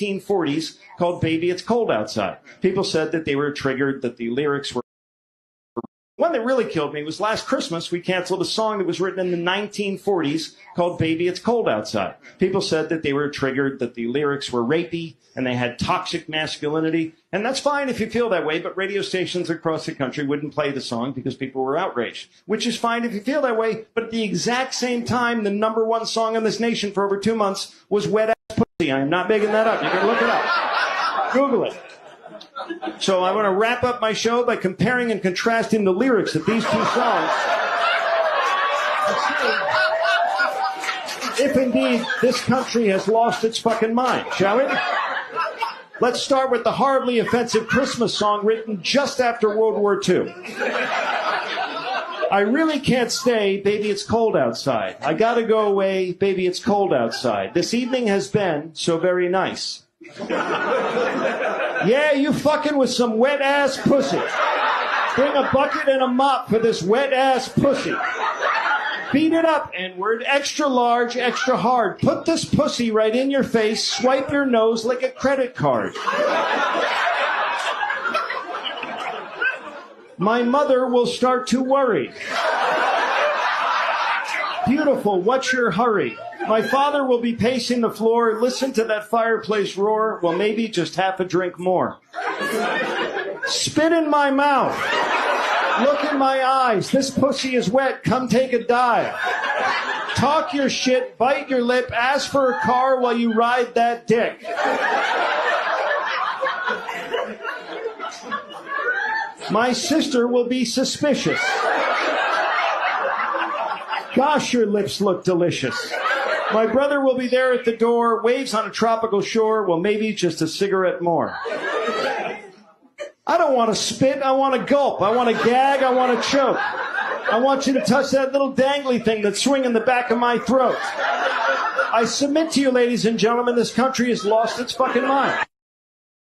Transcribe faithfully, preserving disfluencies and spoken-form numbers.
nineteen forties called Baby It's Cold Outside. People said that they were triggered, that the lyrics were... One that really killed me was last Christmas, we canceled a song that was written in the nineteen forties called Baby It's Cold Outside. People said that they were triggered, that the lyrics were rapey, and they had toxic masculinity. And that's fine if you feel that way, but radio stations across the country wouldn't play the song because people were outraged, which is fine if you feel that way. But at the exact same time, the number one song in this nation for over two months was Wet Ass Pussy. I am not making that up. You can look it up. Google it. So I want to wrap up my show by comparing and contrasting the lyrics of these two songs. If indeed this country has lost its fucking mind, shall we? Let's start with the horribly offensive Christmas song written just after World War Two. I really can't stay, baby, it's cold outside. I gotta go away, baby, it's cold outside. This evening has been so very nice. Yeah, you fucking with some wet-ass pussy. Bring a bucket and a mop for this wet-ass pussy. Beat it up, N-word, extra large, extra hard. Put this pussy right in your face, swipe your nose like a credit card. My mother will start to worry. Beautiful, what's your hurry? My father will be pacing the floor. Listen to that fireplace roar. Well, maybe just half a drink more. Spit in my mouth. Look in my eyes. This pussy is wet. Come take a dive. Talk your shit. Bite your lip. Ask for a car while you ride that dick. My sister will be suspicious. Gosh, your lips look delicious. My brother will be there at the door, waves on a tropical shore, well, maybe just a cigarette more. I don't want to spit, I want to gulp, I want to gag, I want to choke. I want you to touch that little dangly thing that's swinging the back of my throat. I submit to you, ladies and gentlemen, this country has lost its fucking mind.